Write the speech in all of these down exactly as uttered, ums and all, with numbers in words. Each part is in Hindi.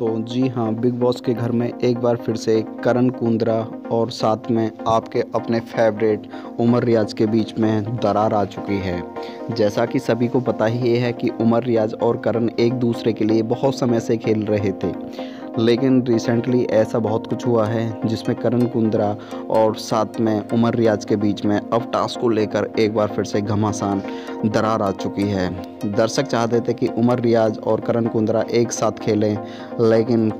दोस्तों, जी हाँ, बिग बॉस के घर में एक बार फिर से करण कुंद्रा और साथ में आपके अपने फेवरेट उमर रियाज के बीच में दरार आ चुकी है। जैसा कि सभी को पता ही है कि उमर रियाज और करण एक दूसरे के लिए बहुत समय से खेल रहे थे, लेकिन रिसेंटली ऐसा बहुत कुछ हुआ है जिसमें करण कुंद्रा और साथ में उमर रियाज के बीच में अब टास्क को लेकर एक बार फिर से घमासान दरार आ चुकी है। दर्शक चाहते थे कि उमर रियाज और करण कुंद्रा एक साथ खेलें, लेकिन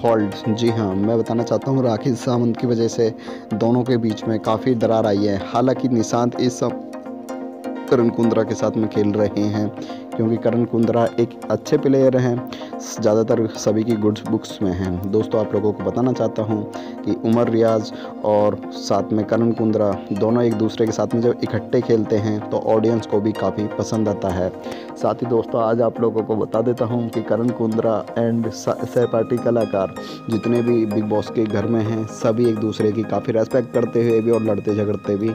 फॉल्ट, जी हाँ, मैं बताना चाहता हूँ, राखी सावंत की वजह से दोनों के बीच में काफ़ी दरार आई है। हालांकि निशांत इस सब करण कुंद्रा के साथ में खेल रहे हैं क्योंकि करण कुंद्रा एक अच्छे प्लेयर हैं, ज़्यादातर सभी की गुड बुक्स में हैं। दोस्तों, आप लोगों को बताना चाहता हूं कि उमर रियाज और साथ में करण कुंद्रा दोनों एक दूसरे के साथ में जब इकट्ठे खेलते हैं तो ऑडियंस को भी काफ़ी पसंद आता है। साथ ही दोस्तों, आज आप लोगों को बता देता हूं कि करण कुंद्रा एंड सहपाठी कलाकार जितने भी बिग बॉस के घर में हैं सभी एक दूसरे की काफ़ी रेस्पेक्ट करते हुए भी और लड़ते झगड़ते भी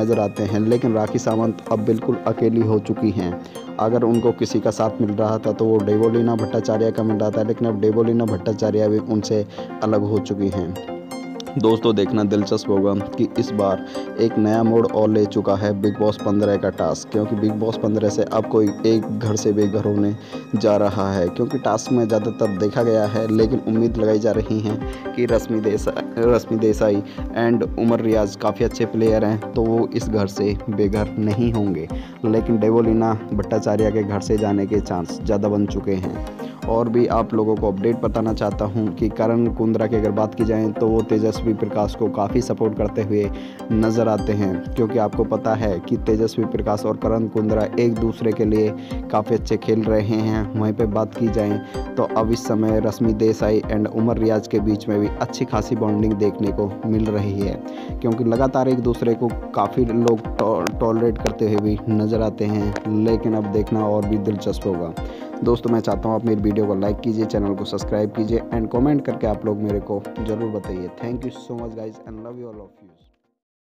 नज़र आते हैं, लेकिन राखी सावंत अब बिल्कुल अकेली हो चुकी हैं। अगर उनको किसी का साथ मिल रहा था तो वो डेवोलीना भट्टाचार्य का मिल रहा था, लेकिन अब डेवोलीना भट्टाचार्य भी उनसे अलग हो चुकी हैं। दोस्तों, देखना दिलचस्प होगा कि इस बार एक नया मोड़ और ले चुका है बिग बॉस पंद्रह का टास्क, क्योंकि बिग बॉस पंद्रह से अब कोई एक घर से बेघर होने जा रहा है, क्योंकि टास्क में ज़्यादातर देखा गया है। लेकिन उम्मीद लगाई जा रही है कि रश्मि देसाई रश्मि देसाई एंड उमर रियाज काफ़ी अच्छे प्लेयर हैं तो वो इस घर से बेघर नहीं होंगे, लेकिन डेवोलीना भट्टाचार्य के घर से जाने के चांस ज़्यादा बन चुके हैं। और भी आप लोगों को अपडेट बताना चाहता हूं कि करण कुंद्रा की अगर बात की जाए तो वो तेजस्वी प्रकाश को काफ़ी सपोर्ट करते हुए नज़र आते हैं, क्योंकि आपको पता है कि तेजस्वी प्रकाश और करण कुंद्रा एक दूसरे के लिए काफ़ी अच्छे खेल रहे हैं। वहीं पे बात की जाए तो अब इस समय रश्मि देसाई एंड उमर रियाज के बीच में भी अच्छी खासी बॉन्डिंग देखने को मिल रही है, क्योंकि लगातार एक दूसरे को काफ़ी लोग टॉलरेट करते हुए भी नज़र आते हैं। लेकिन अब देखना और भी दिलचस्प होगा। दोस्तों, मैं चाहता हूं आप मेरी वीडियो को लाइक कीजिए, चैनल को सब्सक्राइब कीजिए एंड कमेंट करके आप लोग मेरे को ज़रूर बताइए। Thank you so much guys and love you all of you.